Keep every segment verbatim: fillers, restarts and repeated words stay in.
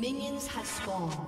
Minions have spawned.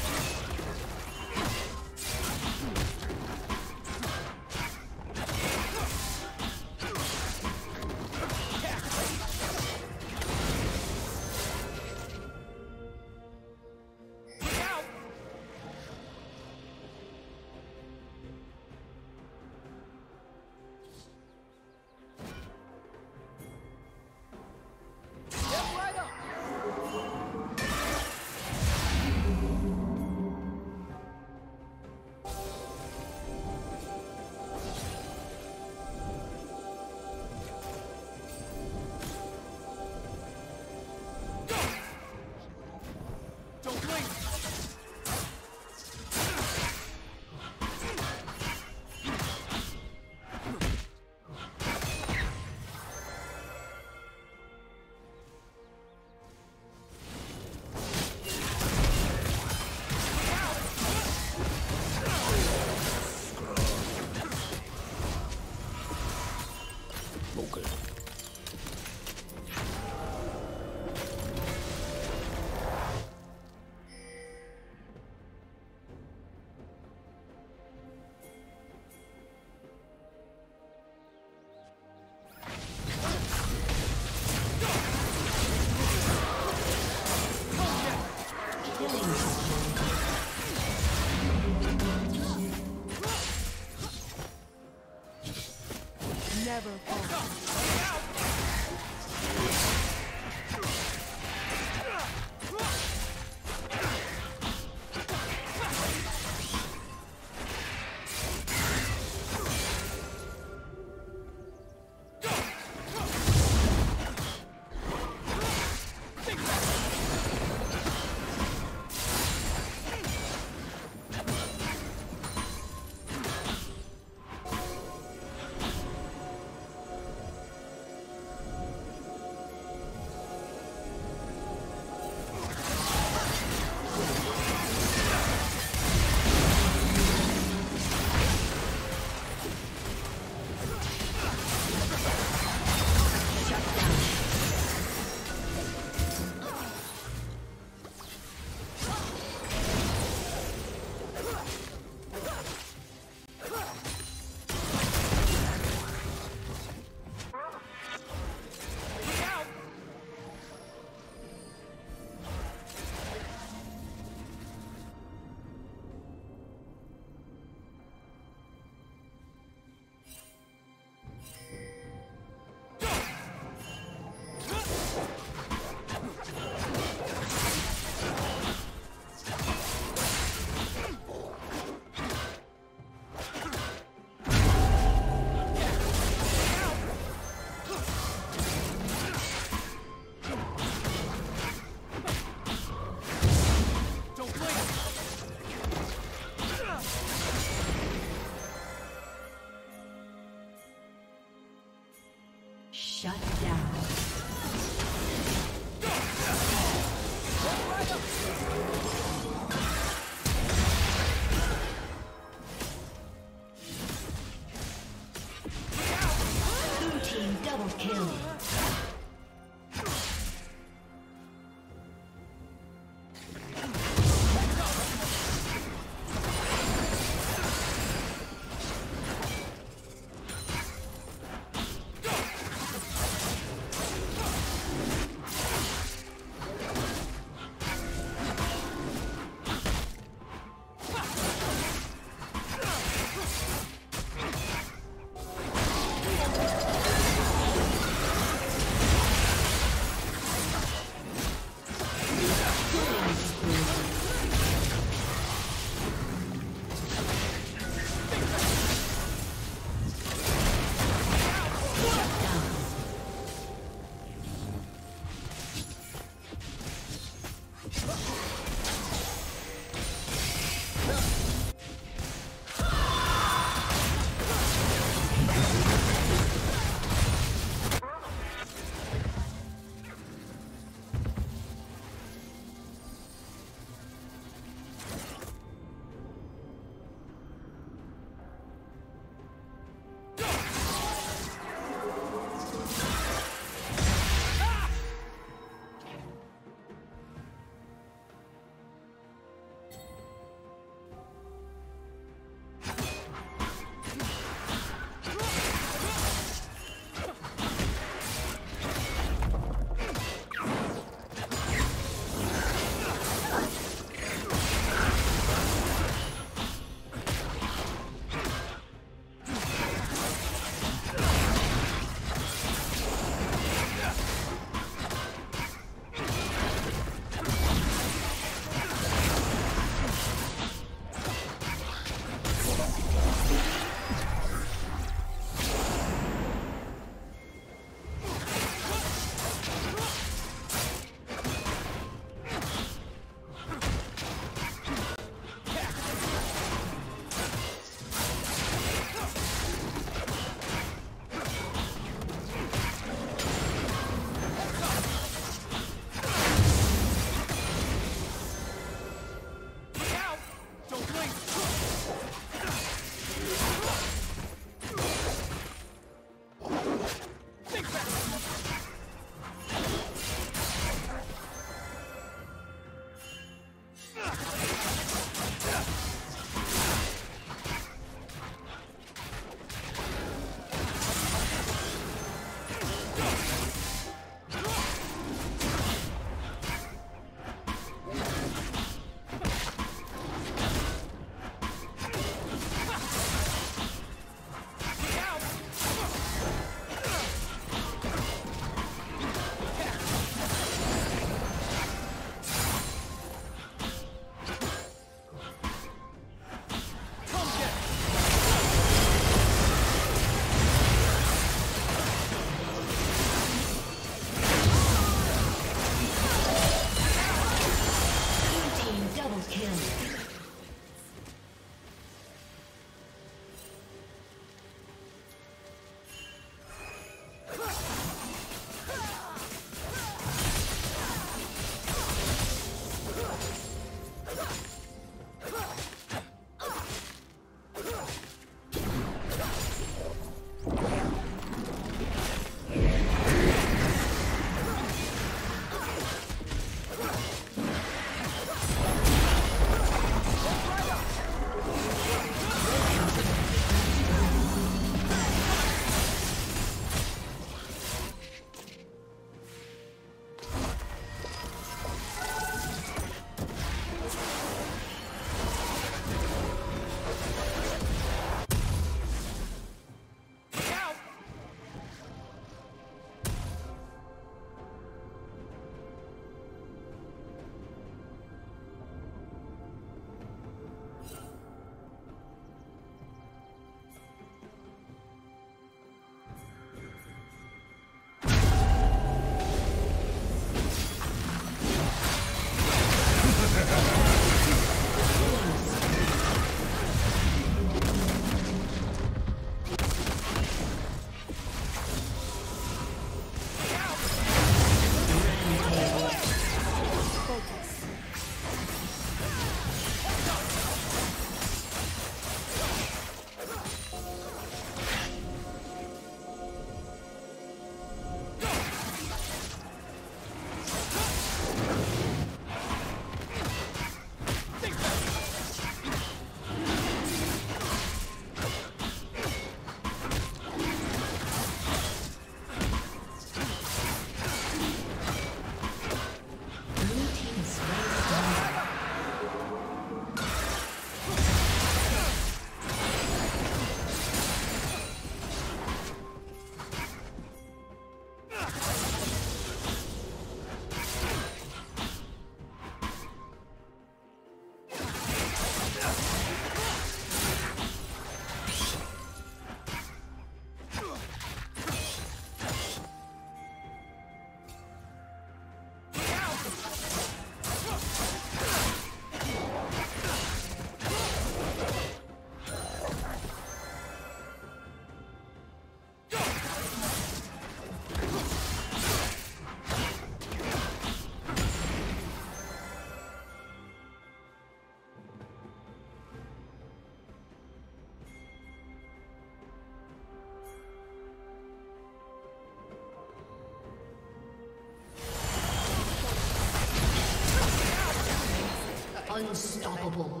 Unstoppable.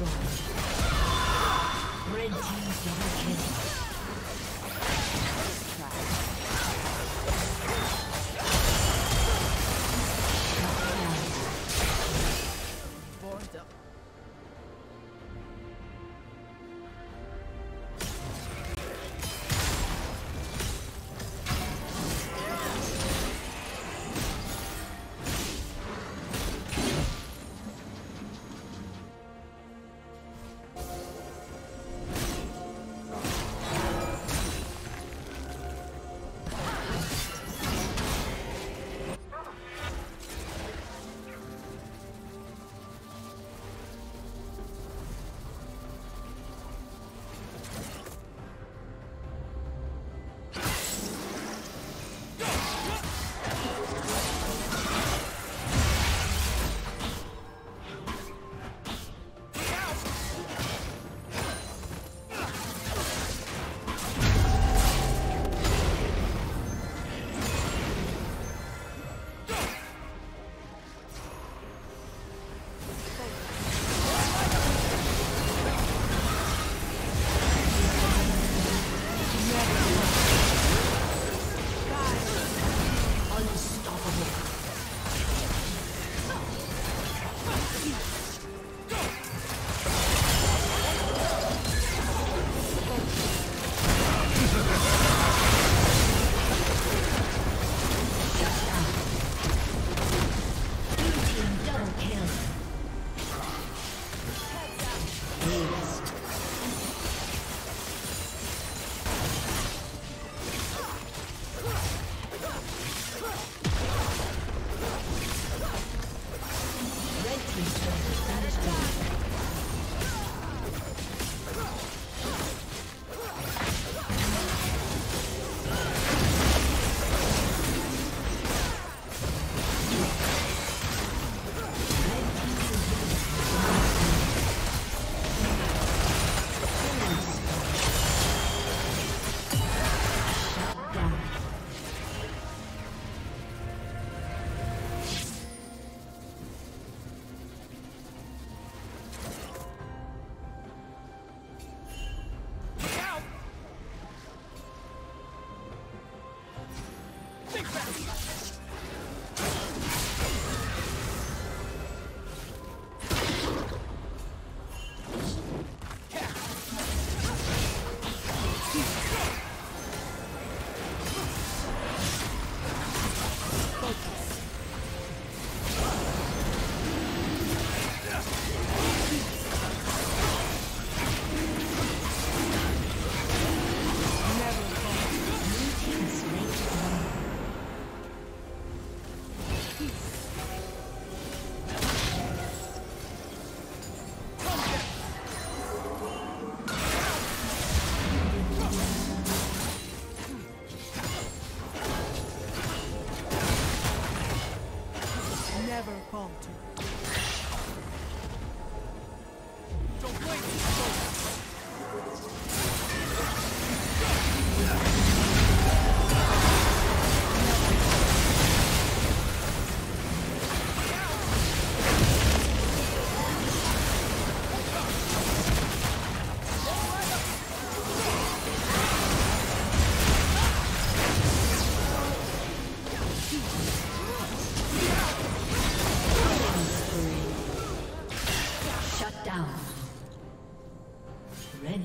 destroyed. Red team's double kill. Shut down. Board up.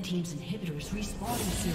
Team's inhibitor is respawning soon.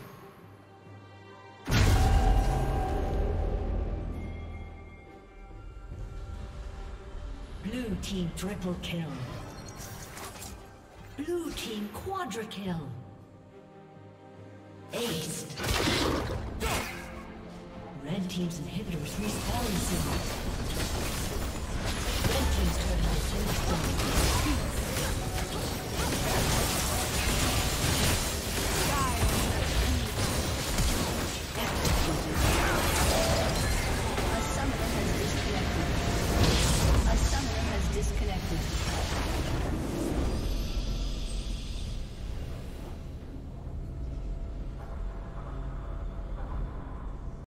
Blue team triple kill. Blue team quadra kill. Ace. Red team's inhibitors respawning soon. Red team's turret has been destroyed.